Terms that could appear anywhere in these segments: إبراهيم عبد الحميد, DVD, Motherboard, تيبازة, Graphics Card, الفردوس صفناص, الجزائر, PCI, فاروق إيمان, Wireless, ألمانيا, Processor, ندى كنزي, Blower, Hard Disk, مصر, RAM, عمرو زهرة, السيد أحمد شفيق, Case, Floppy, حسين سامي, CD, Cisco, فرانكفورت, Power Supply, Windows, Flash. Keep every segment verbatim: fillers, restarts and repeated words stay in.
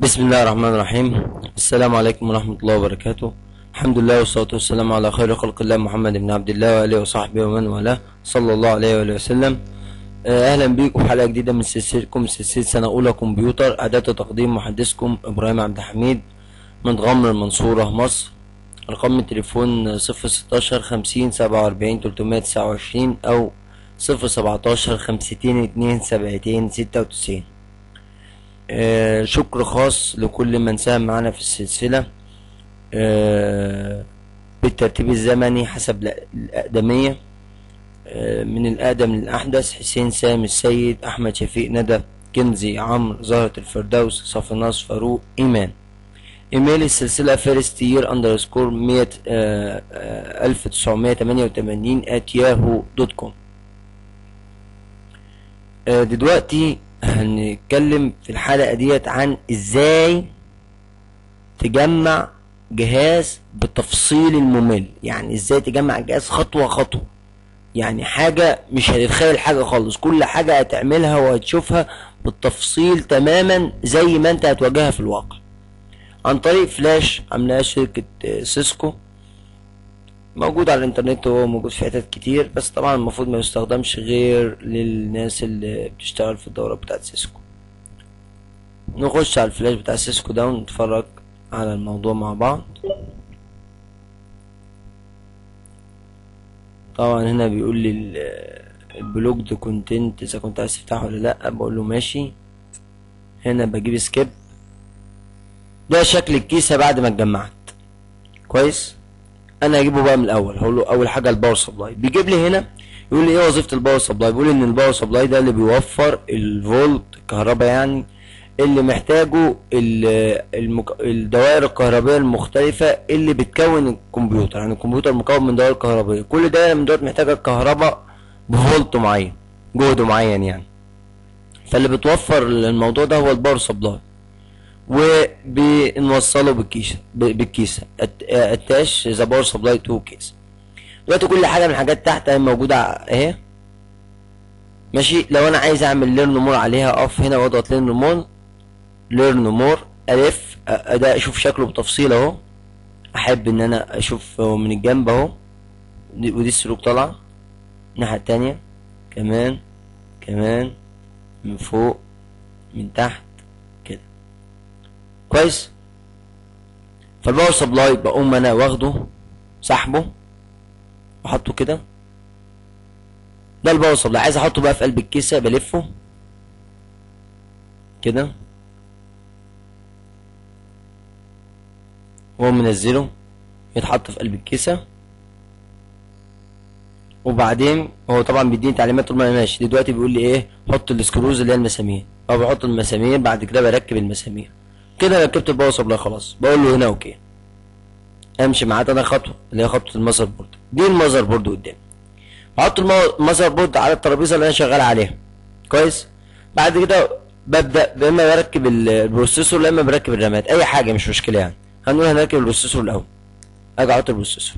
بسم الله الرحمن الرحيم. السلام عليكم ورحمة الله وبركاته. الحمد لله والصلاة والسلام على خير خلق الله محمد بن عبد الله وآله وصحبه ومن والاه صلى الله عليه وآله وسلم. أهلا بيكم في حلقة جديدة من سلسلتكم سلسلة سنة أولى كمبيوتر. أداة تقديم محدثكم إبراهيم عبد الحميد من غمر المنصورة مصر. رقم التليفون صفر ستاشر خمسين سبعة وأربعين تلتمية تسعة وعشرين أو صفر سبعتاشر خمسين اتنين سبعين ستة وتسعين. آه شكر خاص لكل من ساهم معنا في السلسلة آه بالترتيب الزمني حسب الأقدمية، آه من الأقدم للأحدث: حسين سامي، السيد أحمد شفيق، ندى كنزي، عمرو زهرة، الفردوس صفناص، فاروق إيمان. إيميل السلسلة فيرست يير أندرسكور مية ألف تسعمية تمانية وتمانين آت ياهو دوت كوم. دلوقتي هنتكلم في الحلقة ديت عن ازاي تجمع جهاز بالتفصيل الممل، يعني ازاي تجمع جهاز خطوة خطوة، يعني حاجة مش هتتخيل حاجة خالص، كل حاجة هتعملها وهتشوفها بالتفصيل تماما زي ما انت هتواجهها في الواقع. عن طريق فلاش عاملاها شركة سيسكو، موجود على الانترنت وموجود في حتت كتير، بس طبعا المفروض ما يستخدمش غير للناس اللي بتشتغل في الدورة بتاعة سيسكو. نخش على الفلاش بتاع سيسكو ده ونتفرج على الموضوع مع بعض. طبعا هنا بيقول لي البلوكد كونتنت اذا كنت عايز تفتحه ولا لا، بقول له ماشي. هنا بجيب سكيب. ده شكل الكيسة بعد ما اتجمعت كويس. انا هجيبه بقى من الاول، هقول له اول حاجه الباور سبلاي. بيجيب لي هنا يقول لي ايه وظيفه الباور سبلاي، بيقول لي ان الباور سبلاي ده اللي بيوفر الفولت الكهرباء، يعني اللي محتاجه المك... الدوائر الكهربائيه المختلفه اللي بتكون الكمبيوتر، يعني الكمبيوتر مكون من دوائر كهربائيه، كل دايره من دوائر محتاجه الكهرباء بفولت معين، جهد معين يعني. فاللي بتوفر الموضوع ده هو الباور سبلاي، وبنوصله بالكيسه بالكيسه اتاش ذا باور سبلاي تو كيس. دلوقتي كل حاجه من الحاجات تحت اهي موجوده اهي ماشي. لو انا عايز اعمل ليرن مور عليها اقف هنا واضغط ليرن مور ليرن مور الف ده اشوف شكله بتفصيل اهو. احب ان انا اشوف من الجنب اهو، ودي السلوك طالعه الناحيه التانيه، كمان كمان من فوق من تحت كويس. فالباور سبلاي بقوم انا واخده سحبه واحطه كده، ده الباور سبلاي. عايز احطه بقى في قلب الكيسه بلفه كده واقوم منزله يتحط في قلب الكيسه، وبعدين هو طبعا بيديني تعليمات طول ما انا ماشي. دلوقتي بيقول لي ايه، حط السكروز اللي هي المسامير، او بحط المسامير بعد كده بركب المسامير كده. ركبت الباور سبلاي خلاص، بقول له هنا اوكي. امشي معاه انا خطوه اللي هي خطوه المذر بورد. دي المذر بورد قدامي، بحط المذر بورد على الترابيزه اللي انا شغال عليها كويس. بعد كده ببدا يا اما بركب البروسيسور يا اما بركب الرامات، اي حاجه مش مشكله يعني. هنقول هنركب البروسيسور الاول، اجي احط البروسيسور.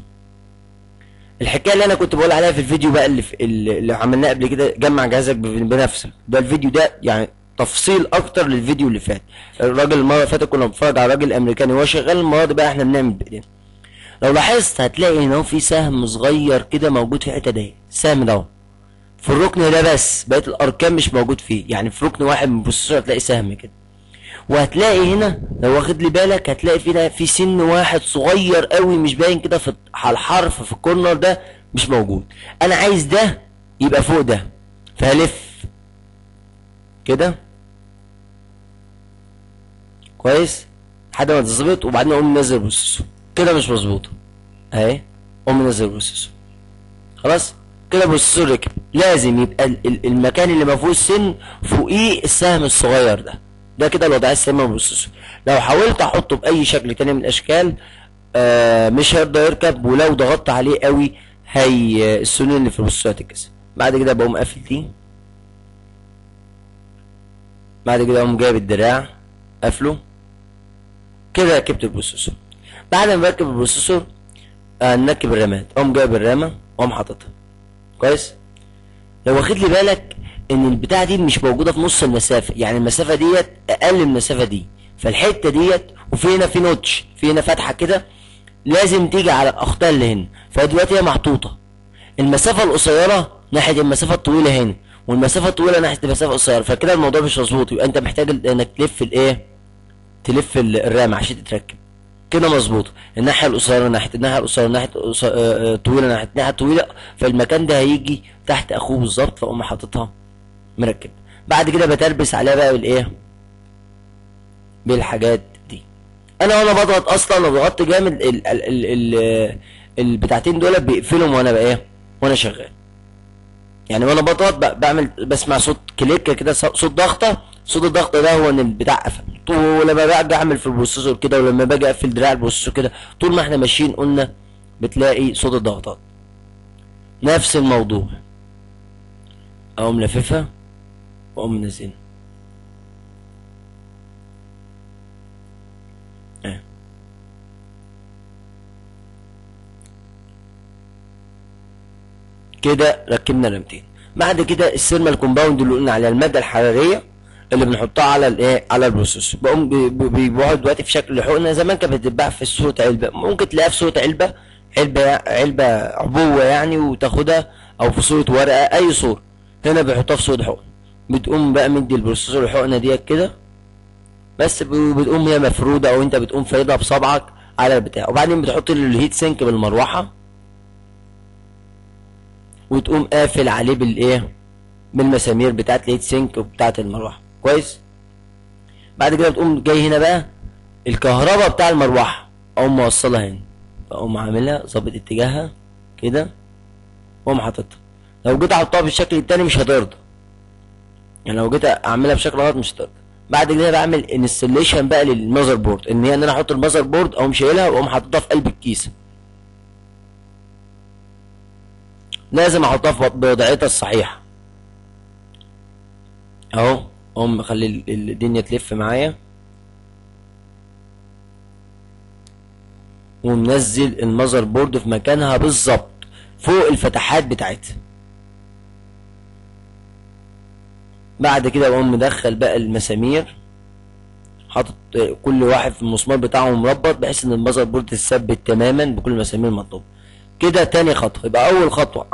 الحكايه اللي انا كنت بقول عليها في الفيديو بقى اللي في اللي عملناه قبل كده، جمع جهازك بنفسك، ده الفيديو ده يعني تفصيل اكتر للفيديو اللي فات. الراجل المره اللي فاتت كنا بنتفرج على راجل امريكاني وهو شغال، المره دي بقى احنا بنعمل بايدينا. لو لاحظت هتلاقي ان هو في سهم صغير كده موجود في الحته دي، السهم ده في الركن ده، بس بقيه الاركان مش موجود فيه، يعني في ركن واحد من البروسيسور هتلاقي سهم كده. وهتلاقي هنا لو واخد لي بالك هتلاقي في في سن واحد صغير قوي مش باين كده في على الحرف في الكورنر ده مش موجود. انا عايز ده يبقى فوق ده، فهلف كده كويس لحد ما تظبط، وبعدين اقوم منزل البروسيسور كده مش مظبوطه اهي، اقوم منزل البروسيسور خلاص كده. البروسيسور ركب، لازم يبقى المكان اللي ما فيهوش سن فوقيه السهم الصغير ده، ده كده الوضعيه السليمه للبروسيسور. لو حاولت احطه باي شكل تاني من الاشكال آه مش هيرضى يركب، ولو ضغطت عليه قوي هي السنين اللي في البروسيسور هتتكسر. بعد كده بقوم قافل دي، بعد كده اقوم جايب الدراع قافله كده. ركبت البروسيسور. بعد ما بركب البروسيسور هنركب الرامات، اقوم جايب الرامه واقوم حاططها كويس. لو واخد لي بالك ان البتاعه دي مش موجوده في نص المسافه، يعني المسافه ديت اقل من المسافه دي، فالحته ديت وفي هنا في نوتش، في هنا فتحه كده لازم تيجي على الاخطاء اللي هنا. فهي دلوقتي هي محطوطه المسافه القصيره ناحيه المسافه الطويله هنا، والمسافه الطويله ناحيه المسافه القصيره، فكده الموضوع مش مظبوط. يبقى انت محتاج انك تلف الايه، تلف الرام عشان تتركب كده مظبوط. الناحيه القصيره ناحيه الناحيه القصيره ناحيه الطويله ناحيه الناحيه الطويله، فالمكان ده هيجي تحت اخوه بالظبط، فاقوم حاططها مركب. بعد كده بتلبس عليها بقى بالايه، بالحاجات دي. انا وانا بضغط اصلا وضغطت جامد ال ال ال البتاعتين دول بيقفلهم وانا بايه، وانا شغال يعني. وانا بضغط بعمل بسمع صوت كليك كده، صوت ضغطه، صوت الضغط ده هو ان البتاع قفل. ولما باجي اعمل في البروسيسور كده، ولما باجي اقفل دراع البروسيسور كده، طول ما احنا ماشيين قلنا بتلاقي صوت الضغطات. نفس الموضوع، اقوم لففها واقوم منزلها. اه كده ركبنا رمتين. بعد كده الثيرمال كومباوند اللي قلنا عليها، الماده الحراريه اللي بنحطها على الايه، على البروسيسور. بقوم بيبيعوها دلوقتي في شكل حقنه، زمان كانت بتتباع في صوره علبه، ممكن تلاقيها في صوره علبه علبه علبه عبوه يعني، وتاخدها او في صوره ورقه اي صوره. هنا بيحطها في صوره حقنه، بتقوم بقى مدي البروسيسور الحقنه ديت كده بس، بتقوم هي مفروده او انت بتقوم فايدها بصبعك على البتاع. وبعدين بتحط الهيت سينك بالمروحه، وتقوم قافل عليه بالايه، بالمسامير بتاعه الهيت سينك وبتاعه المروحه. كويس. بعد كده بتقوم جاي هنا بقى الكهرباء بتاع المروحه، اقوم موصلها هنا، اقوم عاملها ظابط اتجاهها كده واقوم حاططها. لو جيت احطها بالشكل التاني مش هترضى يعني، لو جيت اعملها بشكل غلط مش هترضى. بعد كده بعمل انستليشن بقى للمذر بورد، ان هي ان انا احط المذر بورد، اقوم شايلها واقوم حاططها في قلب الكيسه، لازم احطها في بوضعيتها الصحيحه اهو. اقوم اخلي الدنيا تلف معايا، ومنزل المذر بورد في مكانها بالظبط فوق الفتحات بتاعتها. بعد كده بقوم مدخل بقى المسامير، حاطط كل واحد في المسمار بتاعه مربط، بحيث ان المذر بورد تثبت تماما بكل المسامير المطلوبه. كده تاني خطوه. يبقى اول خطوه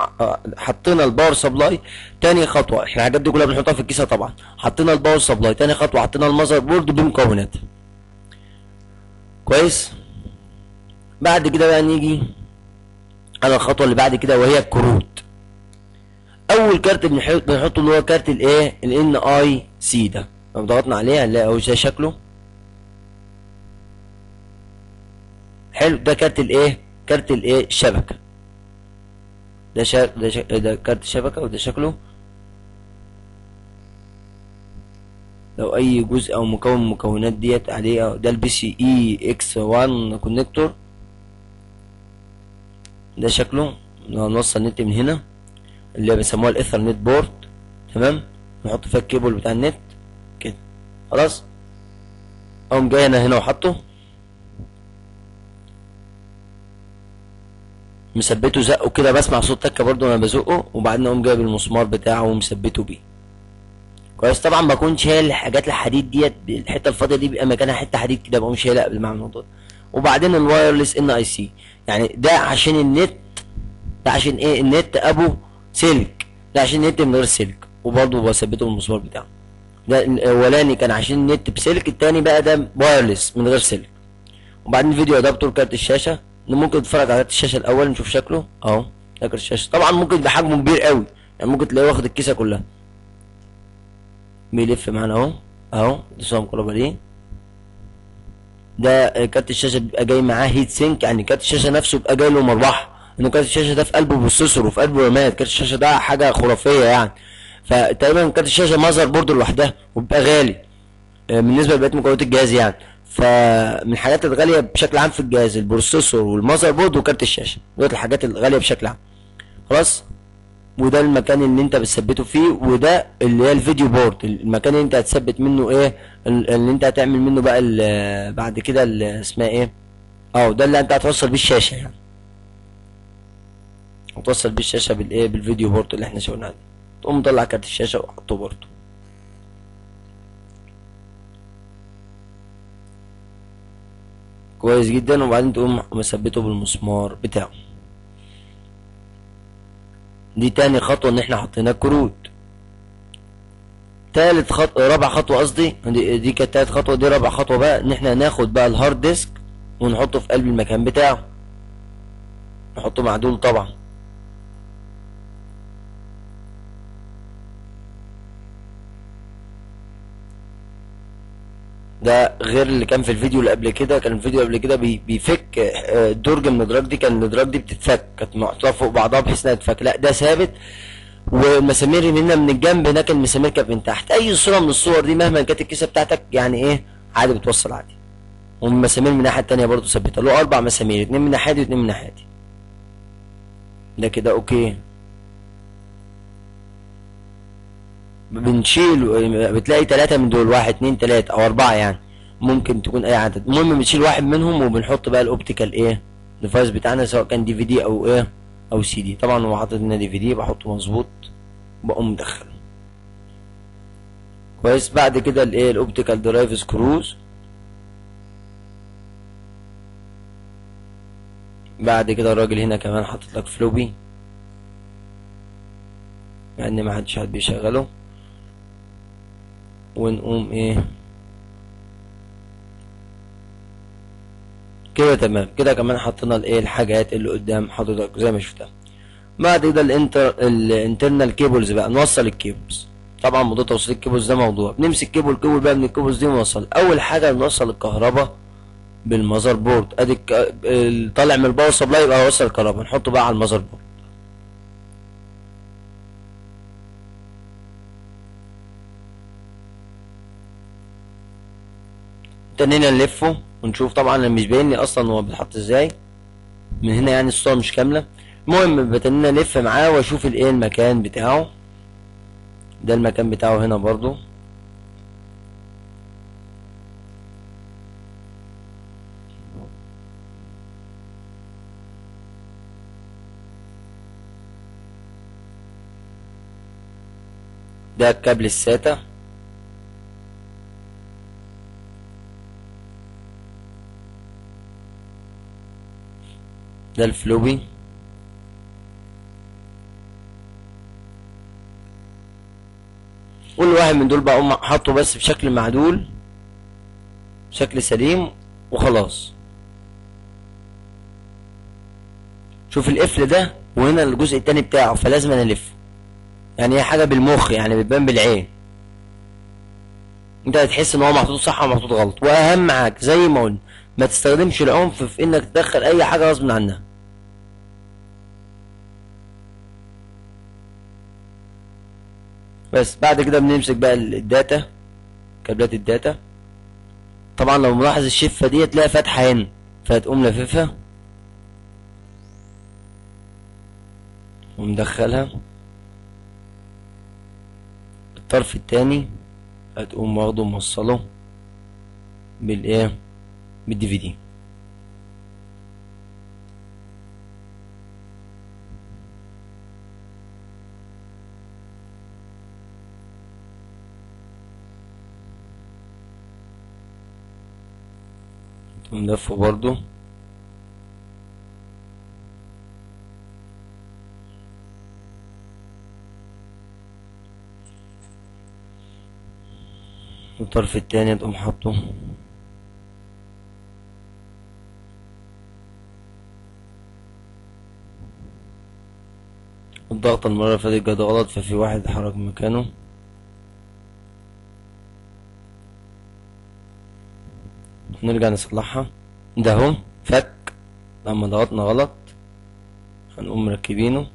حطينا الباور سبلاي، تاني خطوه احنا الحاجات دي كلها بنحطها في الكيسه طبعا، حطينا الباور سبلاي، تاني خطوه حطينا المذر بورد بمكوناتها. كويس. بعد كده بقى نيجي على الخطوه اللي بعد كده، وهي الكروت. اول كارت بنحطه اللي هو كارت الايه، الان اي سي ده، لو ضغطنا عليه هنلاقي اهو ده شكله حلو. ده كارت الايه، كارت الايه الشبكه. ده شا... ده, شا... ده كارت الشبكه، وده شكله. لو اي جزء او مكون من المكونات ديت عليه، ده البي سي اي اكس واحد كونكتور، ده شكله. لو نوصل نت من هنا اللي بيسموها الايثرنت بورد، تمام، نحط فيها الكيبل بتاع النت كده خلاص. اقوم جاي انا هنا وحاطه مثبته زقه كده، بسمع صوت تكه برده وانا بزقه، وبعدين اقوم جايب المسمار بتاعه ومثبته بيه. كويس. طبعا بكون شايل حاجات الحديد ديت، الحته الفاضيه دي بيبقى مكانها حته حديد كده، بقوم شايلها قبل ما اعمل الموضوع ده. وبعدين الوايرلس ان اي سي، يعني ده عشان النت، ده عشان ايه، النت ابو سلك، ده عشان النت من غير سلك، وبرده بثبته بالمسمار بتاعه. ده الاولاني كان عشان النت بسلك، الثاني بقى ده وايرلس من غير سلك. وبعدين فيديو ادابتور كارت الشاشه، ممكن تتفرج على الشاشه الاول نشوف شكله اهو، فاكر الشاشه طبعا. ممكن يبقى حجمه كبير قوي يعني، ممكن تلاقيه واخد الكيسه كلها، بيلف معانا اهو اهو. دي صوره مقربه ليه. ده كارت الشاشه بيبقى جاي معاه هيت سينك، يعني كارت الشاشه نفسه بيبقى جاي له مروحه، ان كارت الشاشه ده في قلبه بروسيسور وفي قلبه رامات. كارت الشاشه ده حاجه خرافيه يعني، فتقريبا كارت الشاشه مذر بورد لوحدها، وبيبقى غالي بالنسبه لبقيه مكونات الجهاز يعني. فمن الحاجات الغاليه بشكل عام في الجهاز البروسيسور والمذر بورد وكارت الشاشه، دول الحاجات الغاليه بشكل عام خلاص. وده المكان اللي انت بتثبته فيه، وده اللي هي الفيديو بورد، المكان اللي انت هتثبت منه ايه، اللي انت هتعمل منه بقى بعد كده اسمها ايه، اه ده اللي انت هتوصل بيه الشاشه يعني، هتوصل بيه الشاشه بالايه، بالفيديو بورد اللي احنا شفناه ده. تقوم مطلع كارت الشاشه وحطه برضه كويس جدا، وبعدين تقوم مثبته بالمسمار بتاعه. دي تاني خطوه ان احنا حطينا الكروت. تالت خطوه، رابع خطوه قصدي، دي كانت تالت خطوه، دي رابع خطوه بقى ان احنا هناخد بقى الهارد ديسك ونحطه في قلب المكان بتاعه، نحطه معدول طبعا. ده غير اللي كان في الفيديو اللي قبل كده، كان الفيديو قبل كده بيفك درج من الادراج دي، كان الادراج دي بتتفك، كانت محطوطه فوق بعضها بحيث انها تتفك. لا ده ثابت، والمسامير هنا من الجنب، هناك المسامير كانت من تحت. اي صوره من الصور دي مهما كانت الكيسه بتاعتك يعني ايه عادي بتوصل عادي. والمسامير من الناحيه الثانيه برضه ثابته، له اربع مسامير، اتنين من ناحيه دي واتنين من ناحيه دي. ده كده اوكي. بنشيل بتلاقي ثلاثة من دول، واحد اتنين ثلاثة او اربعة، يعني ممكن تكون اي عدد. المهم بنشيل واحد منهم وبنحط بقى الاوبتيكال ايه ديفايس بتاعنا، سواء كان دي في دي او ايه او سي دي. طبعا هو حاطط لنا دي في دي، بحطه مظبوط بقوم مدخله كويس. بعد كده الايه الاوبتيكال درايف سكروز. بعد كده الراجل هنا كمان حاطط لك فلوبي، مع ان ما حدش حد بيشغله. ونقوم ايه كده تمام. كده كمان حطينا الايه الحاجات اللي قدام حضرتك زي ما شفتها. بعد كده الانتر الانترنال كيبلز بقى، نوصل الكيبلز. طبعا موضوع توصيل الكيبلز ده موضوع، بنمسك كيبل كيبل بقى من الكيبلز دي ونوصل. اول حاجه بنوصل الكهرباء بالمذر بورد، ادي طالع من الباور سبلاي يبقى وصل الكهرباء، نحطه بقى على المذر بورد. هنا نلفه ونشوف، طبعا انا مش باين لي اصلا هو بيتحط ازاي من هنا، يعني الصوره مش كامله. المهم بتنينا نلف معاه واشوف الايه المكان بتاعه. ده المكان بتاعه هنا برضو، ده الكابل الساتا. ده الفلوبي. كل واحد من دول بقوم حاطه بس بشكل معدول، بشكل سليم وخلاص. شوف القفل ده، وهنا الجزء التاني بتاعه، فلازم انا الف. يعني هي حاجه بالمخ، يعني بتبان بالعين، انت هتحس ان هو محطوط صح ومحطوط غلط. واهم حاجه زي ما قلنا، ما تستخدمش العنف في انك تدخل اي حاجه غصب عنها. بس بعد كده بنمسك بقى الداتا، كابلات الداتا. طبعا لو ملاحظ الشفه دي هتلاقي فاتحه هنا، فهتقوم لففها ومدخلها. الطرف التاني هتقوم واخده موصله بالايه بالدي في دي. تقوم لفه برضو الطرف التاني، تقوم حاطه الضغط. المرة اللي فاتت جت غلط، ففي واحد اتحرك مكانه. هنرجع نصلحها. ده اهو فك لما ضغطنا غلط، هنقوم مركبينه.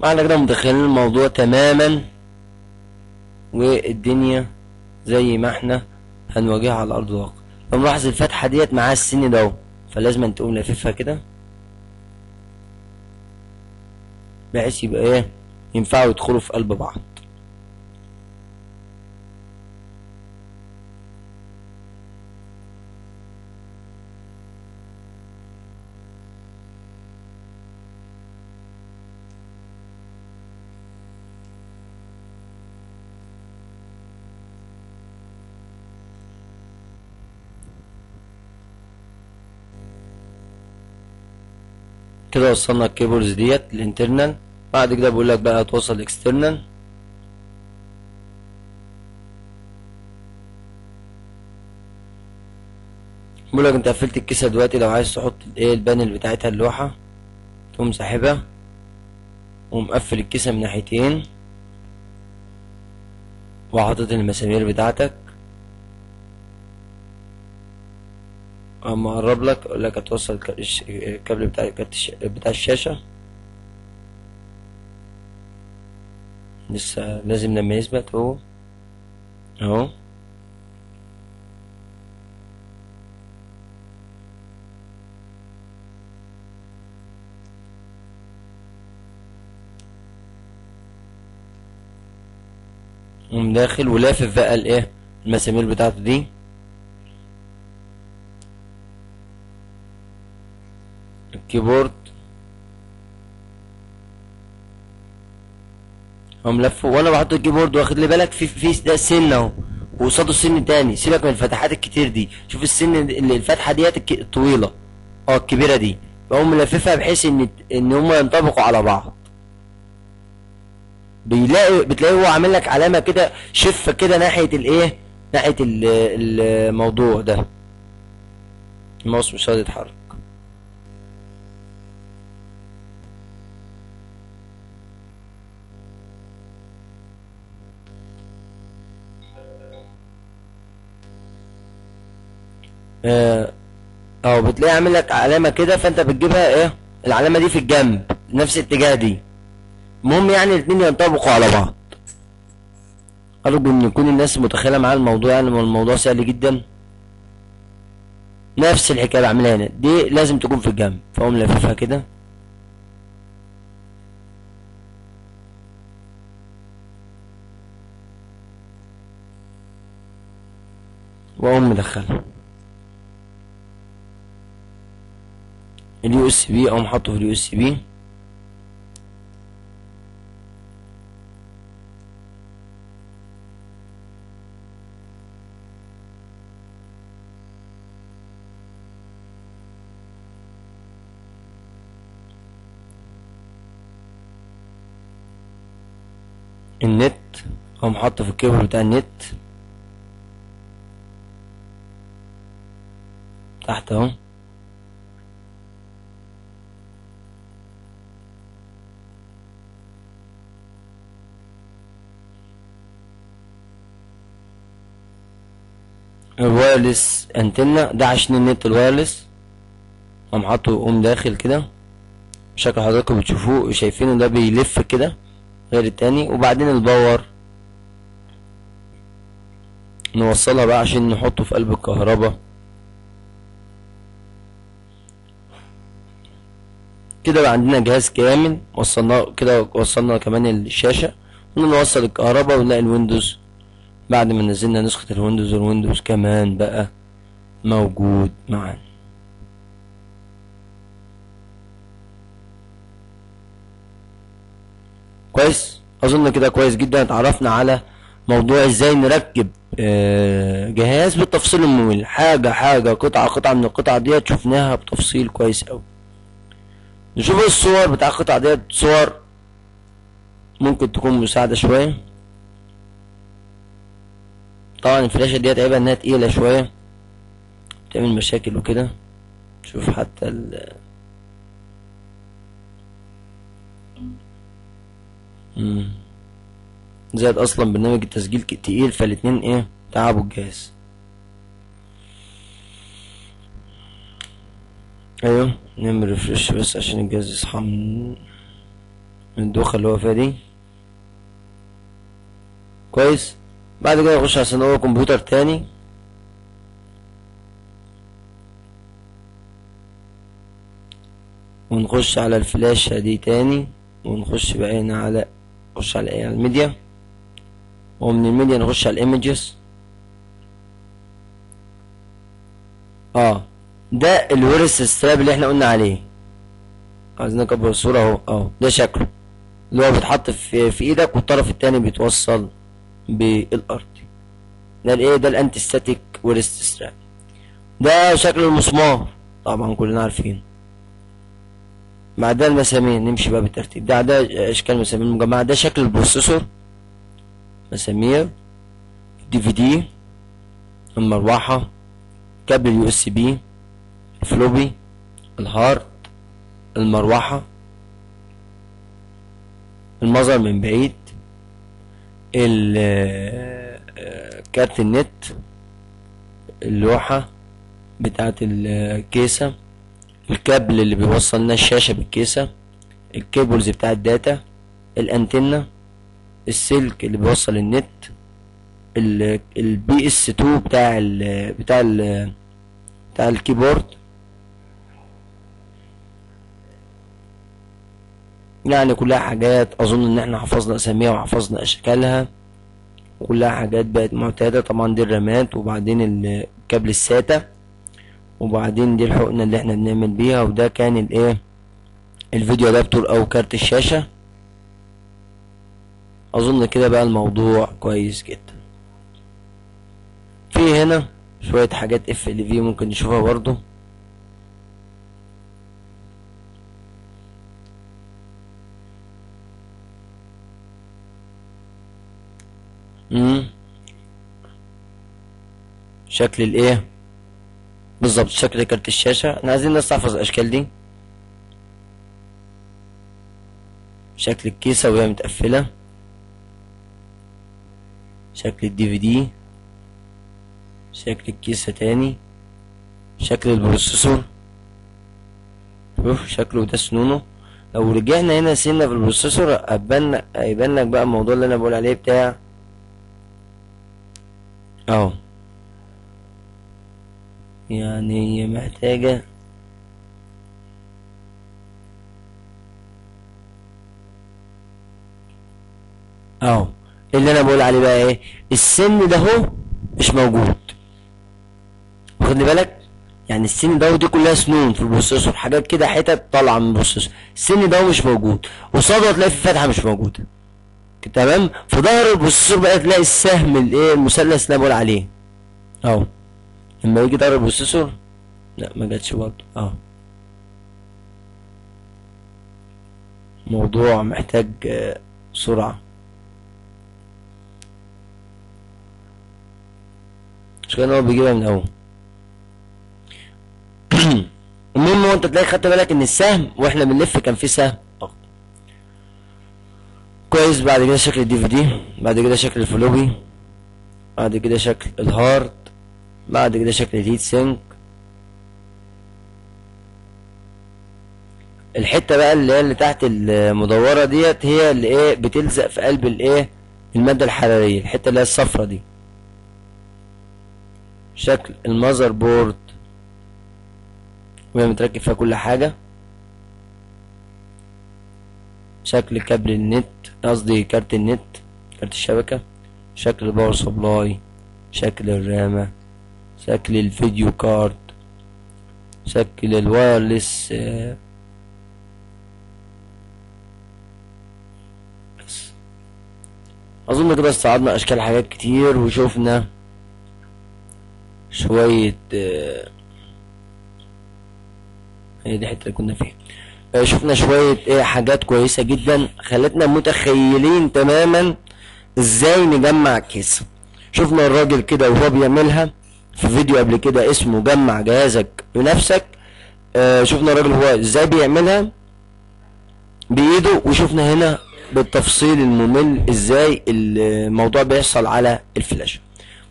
معنا كده مدخلين الموضوع تماما، والدنيا زي ما احنا هنواجهها على ارض الواقع. بنلاحظ الفتحه ديت معاها السن ده اهو، فلازم تقوم لاففها كده بحيث يبقى ايه ينفعوا يدخلوا في قلب بعض. كده وصلنا الكيبلز ديت الانترنال. بعد كده بيقول لك بقى توصل الاكسترنال. بيقول لك انت قفلت الكيسه دلوقتي، لو عايز تحط الايه البانل بتاعتها اللوحه تقوم ساحبها ومقفل الكيسه من ناحيتين وحاطط المسامير بتاعتك. اما اقرب لك اقول لك هتوصل الكابل بتاع بتاع الشاشه. لسه لازم لما يثبت هو اهو قوم داخل ولافف بقى الايه المسامير بتاعته دي. الكيبورد قوم لفه، وانا بحط الكيبورد واخد لي بالك في في ده سن اهو وقصاده سن تاني. سيبك من الفتحات الكتير دي، شوف السن اللي الفتحه ديت الطويله اه الكبيره دي، بقوم ملففها بحيث ان ان هم ينطبقوا على بعض. بيلاقي بتلاقيه هو عامل لك علامه كده شفه كده ناحيه الايه ناحيه الموضوع ده. الماوس مش راضي يتحرك. اه او بتلاقيه عامل لك علامه كده، فانت بتجيبها ايه العلامه دي في الجنب نفس الاتجاه دي. المهم يعني الاتنين ينطبقوا على بعض. أرجو إن يكون الناس متخيلة معايا الموضوع، يعني الموضوع سهل جدا. نفس الحكاية بعملها هنا، دي لازم تكون في الجنب، فأقوم لاففها كده. وأقوم مدخلها. اليو اس بي أقوم حاطه في اليو اس بي. النت اقوم حاطه في الكيبل بتاع النت تحت اهو. الوايرلس انتنا ده عشان النت الوايرلس، اقوم حاطه قوم داخل كده بشكل حضراتكم بتشوفوه شايفينه ده بيلف كده غير التاني. وبعدين الباور نوصلها بقى عشان نحطه في قلب الكهرباء كده. بقى عندنا جهاز كامل وصلناه كده. وصلنا كمان الشاشة ونوصل الكهرباء ونلاقي الويندوز بعد ما نزلنا نسخة الويندوز. الويندوز كمان بقى موجود معانا. كويس، اظن كده كويس جدا اتعرفنا على موضوع ازاي نركب جهاز بالتفصيل الممل، حاجه حاجه قطعه قطعه من القطعه ديت شفناها بتفصيل كويس اوي. نشوف الصور بتاع القطعه ديت، صور ممكن تكون مساعده شويه. طبعا الفلاشه ديت عيبها انها تقيله شويه بتعمل مشاكل وكده. شوف حتى ال امم زائد اصلا برنامج التسجيل تقيل، فالاتنين ايه تعبوا الجهاز. ايوه نعمل ريفرش بس عشان الجهاز يصحى من الدوخه اللي هو فيها دي. كويس، بعد كده نخش على صندوق كمبيوتر تاني. ونخش على الفلاشه دي تاني، ونخش بقى هنا على نخش على ايه على الميديا، ومن الميديا نخش على الايمجز. اه ده الورث ستراب اللي احنا قلنا عليه. عايزين نكبر الصوره اهو. اه ده شكله اللي هو بيتحط في في ايدك والطرف التاني بيتوصل بالارض. ده الايه ده الانتستاتيك ورث ستراب. ده شكل المسمار طبعا كلنا عارفين. مع ده المسامير نمشي بقى بالترتيب. ده ده اشكال مسامير المجمعة، ده شكل البروسيسور، مسامير دي في دي، المروحة، كابل اليو اس بي، الفلوبي، الهارد، المروحة، المظهر من بعيد، كارت النت، اللوحة بتاعة الكيسة، الكابل اللي بيوصل لنا الشاشة بالكيسة، الكيبلز بتاع الداتا، الانتنة، السلك اللي بيوصل النت، البي اس اتنين بتاع ال بتاع ال بتاع الكيبورد. يعني كلها حاجات اظن ان احنا حفظنا اساميها وحفظنا اشكالها، كلها حاجات بقت معتاده. طبعا دي الرامات، وبعدين الكابل الساتا، وبعدين دي الحقنه اللي احنا بنعمل بيها، وده كان الايه الفيديو ادابتور او كارت الشاشه. اظن كده بقى الموضوع كويس جدا. في هنا شويه حاجات اف ال في ممكن نشوفها برضو. امم شكل الايه بالظبط، شكل كارت الشاشه. احنا عايزين نستحفظ الاشكال دي. شكل الكيسه وهي متقفله، شكل الدي في دي، شكل الكيسه تاني، شكل البروسيسور، شوف شكله ده سنونه. لو رجعنا هنا سنه في البروسيسور هيبان هيبان لك بقى الموضوع اللي انا بقول عليه بتاع اهو. يعني هي محتاجة اهو اللي انا بقول عليه بقى ايه، السن ده هو مش موجود، واخد بالك؟ يعني السن ده ودي كلها سنون في البروسيسور، حاجات كده حتت طالعه من البروسيسور، السن ده مش موجود، وصدر تلاقي في فتحه مش موجوده، تمام؟ في ظهر البروسيسور بقى تلاقي السهم الايه المثلث اللي انا بقول عليه اهو. لما يجي ظهر البروسيسور لا ما جاتش برضه اهو. موضوع محتاج سرعه. مش كان هو بيجيبها من الاول. المهم هو انت تلاقي خدت بالك ان السهم واحنا بنلف كان في سهم كويس. بعد كده شكل الدي في دي، بعد كده شكل الفلوبي، بعد كده شكل الهارد، بعد كده شكل الهيت سينك. الحته بقى اللي هي اللي تحت المدوره ديت هي اللي ايه بتلزق في قلب الايه الماده الحراريه، الحته اللي هي الصفرة دي. شكل المذر بورد وهي متركب فيها كل حاجه، شكل كابل النت، قصدي كارت النت، كارت الشبكه، شكل الباور سبلاي، شكل الرامه، شكل الفيديو كارد، شكل الوايرلس، بس اظن كده استعرضنا اشكال حاجات كتير وشوفنا شويه. هي دي الحته اللي كنا فيها، شفنا شوية ايه حاجات كويسة جدا خلتنا متخيلين تماما ازاي نجمع كيسة. شفنا الراجل كده وهو بيعملها في فيديو قبل كده اسمه جمع جهازك بنفسك. آه شفنا الراجل هو ازاي بيعملها بايده، وشفنا هنا بالتفصيل الممل ازاي الموضوع بيحصل على الفلاش.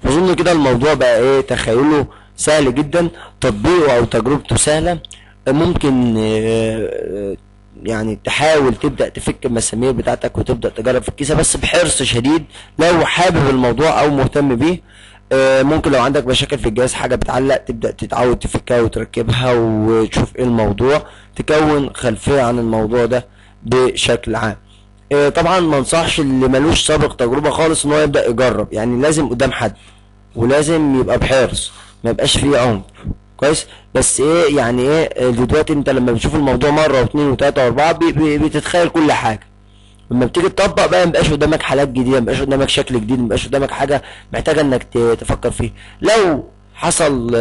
فاظن كده الموضوع بقى ايه تخيله سهل جدا، تطبيقه او تجربته سهلة. ممكن يعني تحاول تبدأ تفك المسامير بتاعتك وتبدأ تجرب في الكيسة، بس بحرص شديد لو حابب الموضوع او مهتم بيه. ممكن لو عندك مشاكل في الجهاز، حاجة بتعلق، تبدأ تتعود تفكها وتركبها وتشوف ايه الموضوع، تكون خلفية عن الموضوع ده بشكل عام. طبعا ما انصحش اللي ملوش سابق تجربة خالص ان هو يبدأ يجرب، يعني لازم قدام حد ولازم يبقى بحرص، ما يبقاش فيه عمق كويس. بس ايه يعني ايه الفيديوهات انت لما بتشوف الموضوع مره واثنين وثلاثه واربعه بتتخيل كل حاجه، لما بتيجي تطبق بقى مبقاش قدامك حالات جديده، مبقاش قدامك شكل جديد، مبقاش قدامك حاجه محتاجه انك تفكر فيها. لو حصل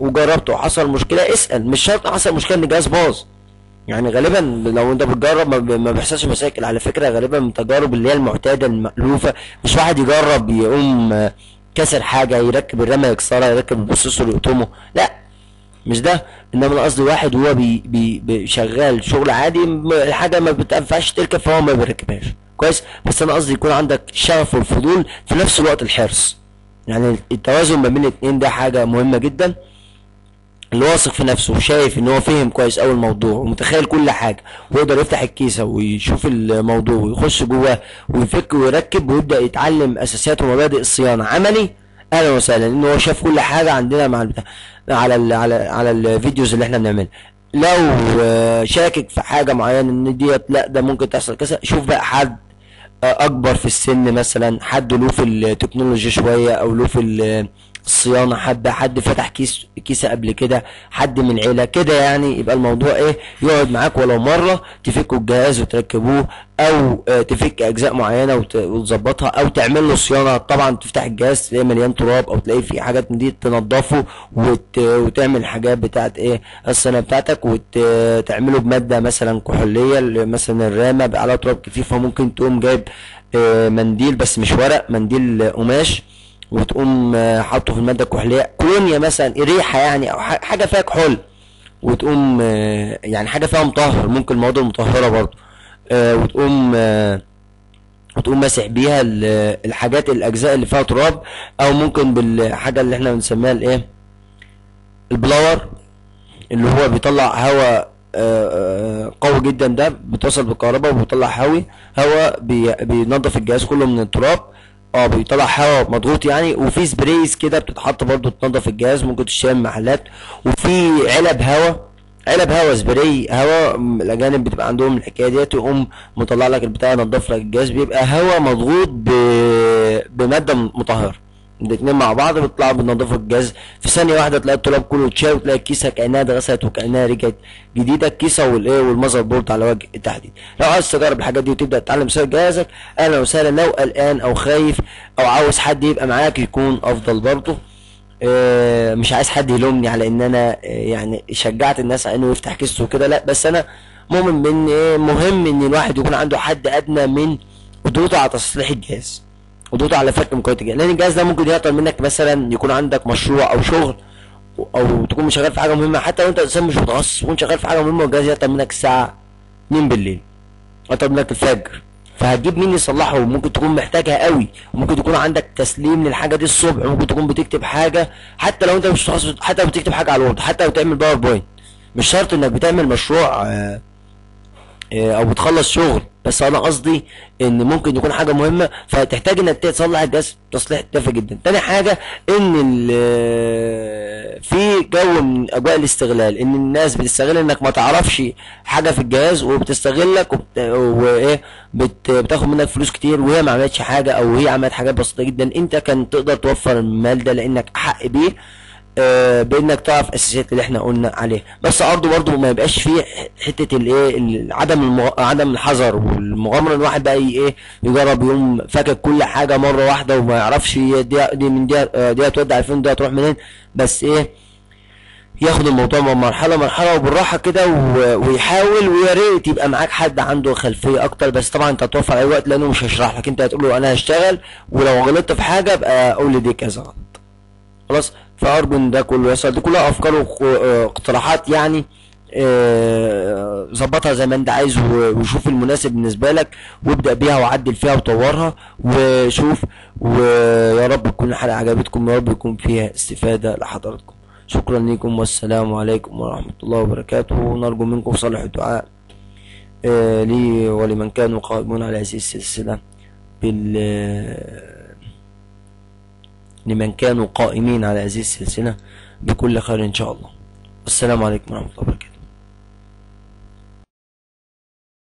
وجربته وحصل مشكله اسال، مش شرط حصل مشكله ان الجهاز باظ، يعني غالبا لو انت بتجرب ما بيحصلش مشاكل على فكره، غالبا من التجارب اللي هي المعتاده المألوفه، مش واحد يجرب يقوم كسر حاجه، يركب الرامه يكسرها، يركب البروسيسور يقطمه، لا مش ده. انما انا قصدي واحد وهو بي بي شغال شغل عادي الحاجه ما بتنفعش تركب فهو ما بيركبهاش كويس. بس انا قصدي يكون عندك شغف والفضول في نفس الوقت الحرص، يعني التوازن ما بين الاثنين ده حاجه مهمه جدا. اللي واثق في نفسه وشايف ان هو فهم كويس اوي الموضوع ومتخيل كل حاجه ويقدر يفتح الكيسه ويشوف الموضوع ويخش جواه ويفك ويركب ويبدا يتعلم اساسيات ومبادئ الصيانه عملي، اهلا وسهلا، ان هو شاف كل حاجه عندنا مع البتاع على ال على على الفيديوز اللي احنا بنعملها. لو شاكك في حاجه معينه ان ديت لا ده ممكن تحصل كذا، شوف بقى حد اكبر في السن مثلا، حد له في التكنولوجيا شويه او له في الصيانه، حد حد فتح كيس كيسه قبل كده، حد من عيله كده يعني، يبقى الموضوع ايه يقعد معاك ولو مره تفكوا الجهاز وتركبوه، او تفك اجزاء معينه وتظبطها، او تعمل له صيانه. طبعا تفتح الجهاز تلاقيه مليان تراب او تلاقيه فيه حاجات من دي تنضفه وت... وتعمل حاجات بتاعت ايه الصيانه بتاعتك، وتعمله وت... بماده مثلا كحوليه، مثلا الرامه بقى عليها تراب كتير، فممكن تقوم جايب منديل بس مش ورق، منديل قماش، وتقوم حاطه في الماده الكحوليه، كولونيا مثلا ريحه يعني او حاجه فيها كحول، وتقوم يعني حاجه فيها مطهر، ممكن المواد المطهره برضه، وتقوم وتقوم ماسح بيها الحاجات الاجزاء اللي فيها تراب، او ممكن بالحاجه اللي احنا بنسميها الايه البلاور اللي هو بيطلع هواء قوي جدا، ده بيتصل بالكهرباء وبيطلع هواء هواء بينضف الجهاز كله من التراب، اه بيطلع هواء مضغوط يعني. وفي سبريز كده بتتحط برضو تنضف الجهاز، ممكن تشتريها من محلات، وفي علب هواء، علب هواء سبراي هواء، الاجانب بتبقى عندهم الحكايه ديت، يقوم مطلع لك البتاع ينضف لك الجهاز، بيبقى هواء مضغوط ب... بماده مطهره، الاتنين مع بعض بيطلعوا بينضفوا الجهاز في ثانيه واحده، تلاقي التراب كله اتشال، وتلاقي الكيسه كانها اتغسلت وكانها رجعت جديده، الكيسه والايه والمذر بورد على وجه التحديد. لو عايز تجرب الحاجات دي وتبدا تتعلم سير جهازك اهلا وسهلا، لو قلقان او خايف او عاوز حد يبقى معاك يكون افضل برضه. آه مش عايز حد يلومني على ان انا آه يعني شجعت الناس على انه يفتح كيسته وكده، لا بس انا مؤمن بان ايه مهم ان الواحد يكون عنده حد ادنى من قدرته على تصليح الجهاز، قدرته على فك مكونات الجهاز، لان الجهاز ده ممكن يعطل منك، مثلا يكون عندك مشروع او شغل او تكون شغال في حاجه مهمه، حتى لو انت انسان مش متخصص تكون شغال في حاجه مهمه والجهاز يعطل منك الساعه اتنين بالليل، يعطل منك الفجر، فهتجيب مين يصلحه؟ ممكن تكون محتاجها قوي، ممكن تكون عندك تسليم للحاجه دي الصبح، ممكن تكون بتكتب حاجه حتى لو انت مش متخصص، حتى لو بتكتب حاجه على الوورد، حتى لو بتعمل باوربوينت، مش شرط انك بتعمل مشروع او بتخلص شغل، بس انا قصدي ان ممكن يكون حاجه مهمه فتحتاج انك تصلح الجهاز تصليح دافي جدا. تاني حاجه ان في جو من اجواء الاستغلال، ان الناس بتستغل انك ما تعرفش حاجه في الجهاز وبتستغلك وبت... وايه بت... بتاخد منك فلوس كتير وهي ما عملتش حاجه، او هي عملت حاجات بسيطه جدا، انت كان تقدر توفر المال ده لانك احق بيه آه بانك تعرف اساسيات اللي احنا قلنا عليها. بس عرضه برضه ما يبقاش فيه حته الايه عدم المغ... عدم الحذر والمغامره، الواحد بقى ايه يجرب يوم فاكك كل حاجه مره واحده وما يعرفش دي, دي من دي دي هتودع فين، دي هتروح منين، بس ايه ياخد الموضوع من مرحله مرحله وبالراحه كده ويحاول، ويا ريت يبقى معاك حد عنده خلفيه اكتر، بس طبعا انت هتوفر عليه وقت لانه مش هيشرح لك، انت هتقول له انا هشتغل ولو غلطت في حاجه ابقى قول لي دي كذا خلاص. فأرجو إن ده كله يحصل، دي كلها أفكار واقتراحات يعني، ظبطها زي ما أنت عايز وشوف المناسب بالنسبة لك وابدأ بيها وعدل فيها وطورها وشوف، ويا رب تكون الحلقة عجبتكم، يا رب يكون فيها استفادة لحضراتكم، شكرا لكم والسلام عليكم ورحمة الله وبركاته، ونرجو منكم صالح الدعاء لي ولمن كانوا قائمون على هذه السلسلة بال لمن كانوا قائمين على هذه السلسلة بكل خير إن شاء الله. والسلام عليكم ورحمة الله.